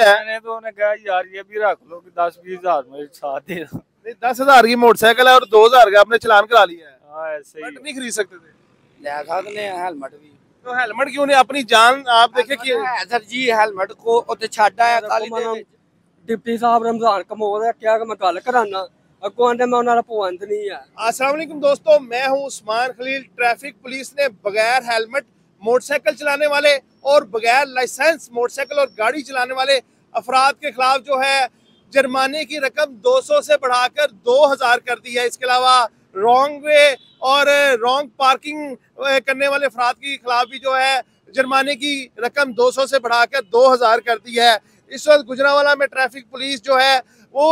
है तो उन्होंने कहा यार ये भी रख लो कि 10-20 हजार में साथ दे दो। नहीं 10 हजार की मोटरसाइकिल है और 2 हजार का आपने चालान करा लिया है। हाँ ऐसे ही नहीं खरीद सकते थे हेलमेट भी? तो हेलमेट क्यों नहीं, अपनी जान आप देखे कि सर जी हेलमेट को उते छाड़ा है काली दे। डिप्टी साहब रमजान कमोर है क्या मैं गल कराना पवंद नहीं है। अस्सलाम वालेकुम दोस्तों, मैं हूँ उस्मान खलील। ट्रैफिक पुलिस ने बगैर हेलमेट मोटरसाइकिल चलाने वाले और बगैर लाइसेंस मोटरसाइकिल और गाड़ी चलाने वाले अफराद के खिलाफ जो है जुर्माने की रकम 200 से बढ़ाकर 2000 कर दी है। इसके अलावा रॉन्ग वे और रॉन्ग पार्किंग करने वाले अफराद के खिलाफ भी जो है जुर्माने की रकम 200 से बढ़ाकर 2000 कर दी है। इस वक्त गुजरांवाला में ट्रैफिक पुलिस जो है वो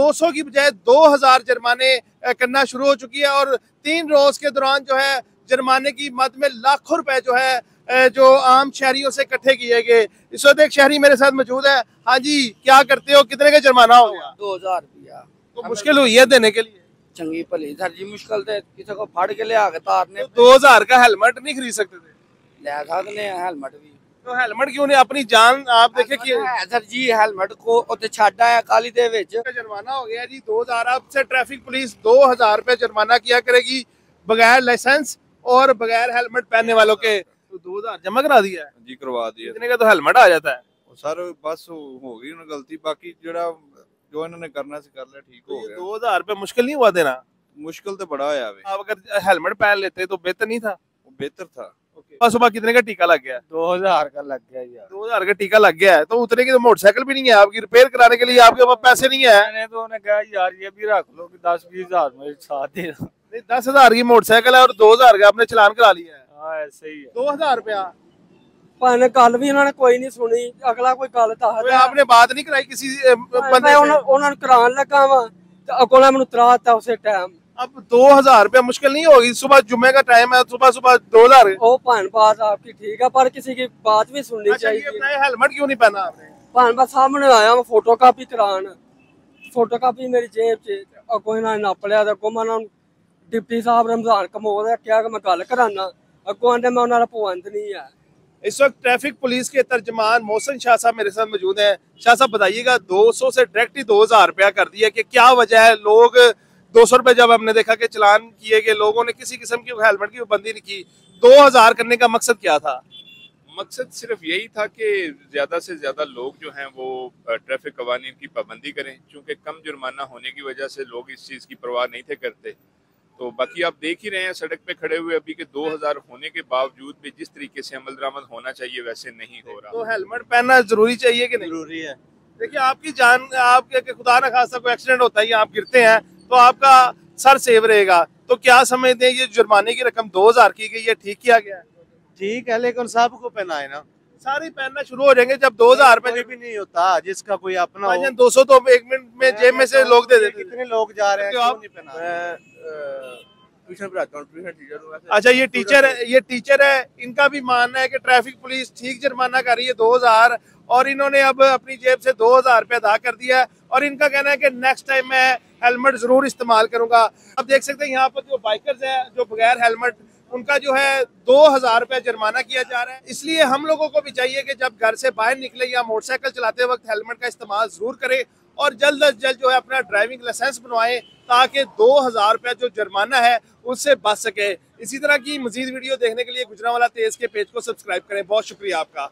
200 की बजाय 2000 जुर्माने करना शुरू हो चुकी है और 3 रोज के दौरान जो है जुर्माने की मद में लाखों रुपए जो है जो आम शहरियों से इकट्ठे किए गए। इस वक्त एक शहरी मेरे साथ मौजूद है। हाँ जी क्या करते हो, कितने का जुर्माना हो गया? 2000 रुपया। तो मुश्किल हुई है देने के लिए? चंगी भली सर जी मुश्किल थे, किसी को फाड़ के ले आके तारने। 2000 का हेलमेट नहीं खरीद सकते थे? ले सकते ने हेलमेट भी। तो हेलमेट क्यों नहीं, अपनी जान आप देखे कि सर जी हेलमेट को उते छाड़ा है काली दे विच। जुर्माना हो गया जी 2000। अब से ट्रैफिक पुलिस 2000 रुपये जुर्माना किया करेगी बगैर लाइसेंस और बगैर हेलमेट पहनने वालों के। तो 2000 जमा करा दिया है जी, करवा दिया। इतने का तो हेलमेट आ जाता है। सर बस हो गई उन्होंने गलती, बाकी जो इन्होंने करना से कर लिया, ठीक हो गया। 2000 रुपये मुश्किल नहीं हुआ देना? मुश्किल तो बड़ा आया। आप अगर हेलमेट पहन लेते तो बेहतर नहीं था? बेहतर था। सुबह कितने का टीका लग गया? 2000 का लग गया यार। 2000 का टीका लग गया है तो उतने की तो मोटरसाइकिल भी नहीं है आपकी, रिपेयर कराने के लिए आपके पास पैसे नहीं है। मैंने तो उन्हें कहा यार ये भी रख लो कि 10-20 हजार में साथ दे दो। 10 हजार की मोटरसाइकिल है और 2000 का आपने चलान करा लिया है। हाँ ऐसे ही है। 2000 रुपया पहले कल भी उन्होंने कोई नहीं सुनी, अगला कोई गल तो आपने बात नहीं कराई किसी बंदे उन्होंने करान लगा वा मैं तरा था उस टाइम। अब 2000 रुपया मुश्किल नहीं होगी, सुबह जुम्मे का टाइम है, सुबह सुबह 2000। ओ पान बात आपकी ठीक है पर किसी की बात भी सुननी चाहिए। हेलमेट क्यों नहीं पहना आपने? पान बस सामने आया मैं फोटोकॉपी करान, फोटोकॉपी मेरी जेब च अगो इन्होंने नाप लिया। अगो मैं डिप्टी साहब रमजान कमोर है क्या मैं गल कराना, अगो आते मैं उन्होंने पवंद नहीं है। इस वक्त ट्रैफिक पुलिस के तर्जमान मोहसिन शाह साहब मेरे साथ मौजूद है। शाह साहब बताइएगा 200 से डायरेक्ट ही 2000 रुपया कर दिया कि क्या वजह है? लोग 200 रुपए जब हमने देखा कि चलान किए गए, लोगों ने किसी किस्म की हेलमेट की पाबंदी नहीं की। 2000 करने का मकसद क्या था? मकसद सिर्फ यही था कि ज्यादा से ज्यादा लोग जो हैं वो ट्रैफिक कवानीन की पाबंदी करें, क्योंकि कम जुर्माना होने की वजह से लोग इस चीज की परवाह नहीं थे करते। तो बाकी आप देख ही रहे हैं सड़क पे खड़े हुए अभी के 2000 होने के बावजूद भी जिस तरीके से अमल दरामद होना चाहिए वैसे नहीं हो रहा। तो हेलमेट पहनना जरूरी चाहिए कि नहीं? जरूरी है। देखिए आपकी जान, आपके खुदा न खासा कोई एक्सीडेंट होता है, आप गिरते हैं तो आपका सर सेव रहेगा। तो क्या समझते हैं ये जुर्माने की रकम 2000 की गई है, ठीक किया गया? ठीक है लेकिन सबको पहना है ना, सारे पहनना शुरू हो जाएंगे जब 2000 पे भी नहीं होता जिसका कोई अपना हो। 200 तो एक मिनट में जेब में से लोग दे देते। कितने लोग जा रहे हैं। अच्छा ये टीचर है, इनका भी मानना है की ट्रैफिक पुलिस ठीक जुर्माना कर रही है 2000 और इन्होंने अब अपनी जेब से 2000 रुपये अदा कर दिया है और इनका कहना है कि नेक्स्ट टाइम मैं हेलमेट जरूर इस्तेमाल करूंगा। आप देख सकते हैं यहाँ पर जो बाइकर्स हैं जो बगैर हेलमेट, उनका जो है 2000 रुपये जुर्माना किया जा रहा है। इसलिए हम लोगों को भी चाहिए कि जब घर से बाहर निकले या मोटरसाइकिल चलाते वक्त हेलमेट का इस्तेमाल जरूर करें और जल्द अज जल्द जो है अपना ड्राइविंग लाइसेंस बनवाएं ताकि 2000 रुपया जो जुर्माना है उससे बच सके। इसी तरह की मजीद वीडियो देखने के लिए गुजरांवाला तेज के पेज को सब्सक्राइब करें। बहुत शुक्रिया आपका।